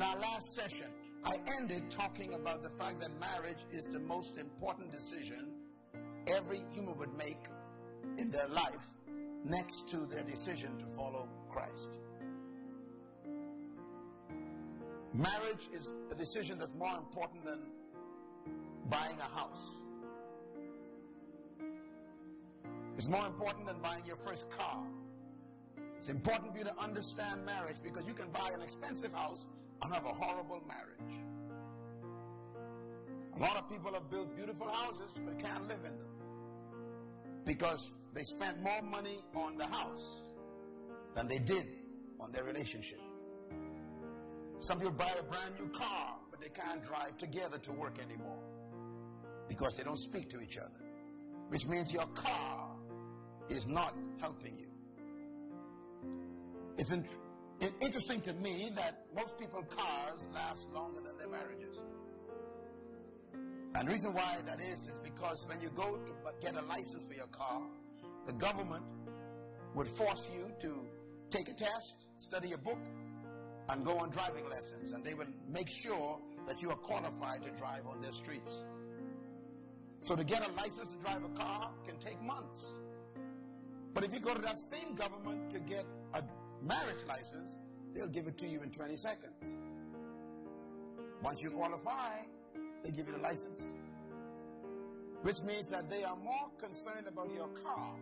In our last session, I ended talking about the fact that marriage is the most important decision every human would make in their life, next to their decision to follow Christ. Marriage is a decision that's more important than buying a house. It's more important than buying your first car. It's important for you to understand marriage, because you can buy an expensive house and have a horrible marriage. A lot of people have built beautiful houses but can't live in them, because they spent more money on the house than they did on their relationship. Some people buy a brand new car, but they can't drive together to work anymore because they don't speak to each other, which means your car is not helping you. It's interesting to me that most people's cars last longer than their marriages. And the reason why that is because when you go to get a license for your car, the government would force you to take a test, study a book, and go on driving lessons. And they would make sure that you are qualified to drive on their streets. So to get a license to drive a car can take months. But if you go to that same government to get a marriage license, they'll give it to you in 20 seconds. Once you qualify, they give you the license, which means that they are more concerned about your car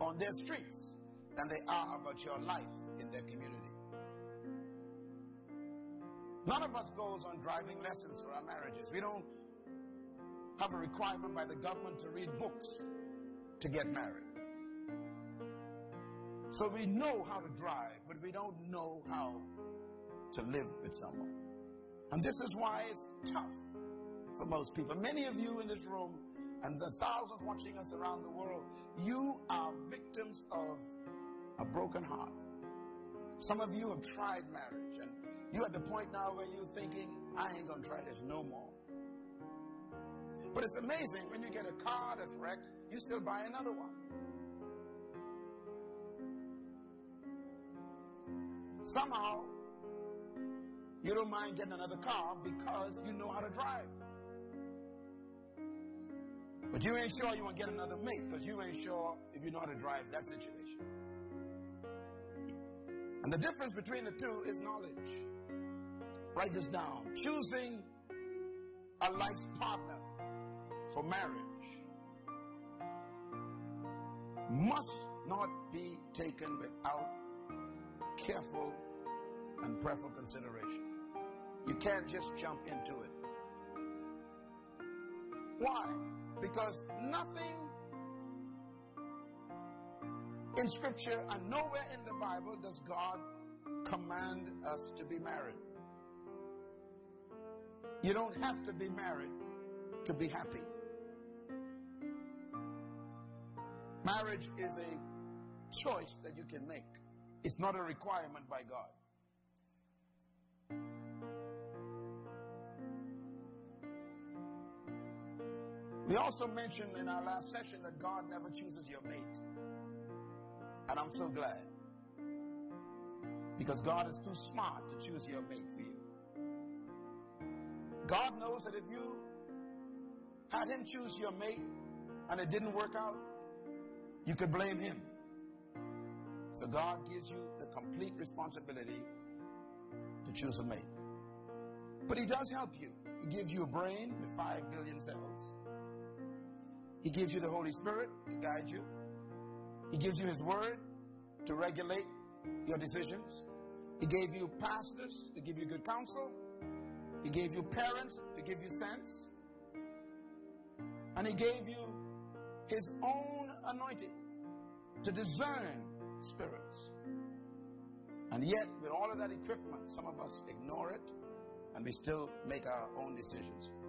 on their streets than they are about your life in their community. None of us goes on driving lessons for our marriages. We don't have a requirement by the government to read books to get married. So we know how to drive, but we don't know how to live with someone. And this is why it's tough for most people. Many of you in this room and the thousands watching us around the world, you are victims of a broken heart. Some of you have tried marriage, and you're at the point now where you're thinking, I ain't going to try this no more. But it's amazing, when you get a car that's wrecked, you still buy another one. Somehow, you don't mind getting another car because you know how to drive. But you ain't sure you want to get another mate, because you ain't sure if you know how to drive that situation. And the difference between the two is knowledge. Write this down. Choosing a life's partner for marriage must not be taken without careful and prayerful consideration. You can't just jump into it. Why? Because nothing in Scripture and nowhere in the Bible does God command us to be married. You don't have to be married to be happy. Marriage is a choice that you can make. It's not a requirement by God. We also mentioned in our last session that God never chooses your mate. And I'm so glad. Because God is too smart to choose your mate for you. God knows that if you had Him choose your mate and it didn't work out, you could blame Him. So God gives you the complete responsibility to choose a mate. But He does help you. He gives you a brain with 5 billion cells. He gives you the Holy Spirit to guide you. He gives you His Word to regulate your decisions. He gave you pastors to give you good counsel. He gave you parents to give you sense. And He gave you His own anointing to discern spirits. And yet, with all of that equipment, some of us ignore it, and we still make our own decisions.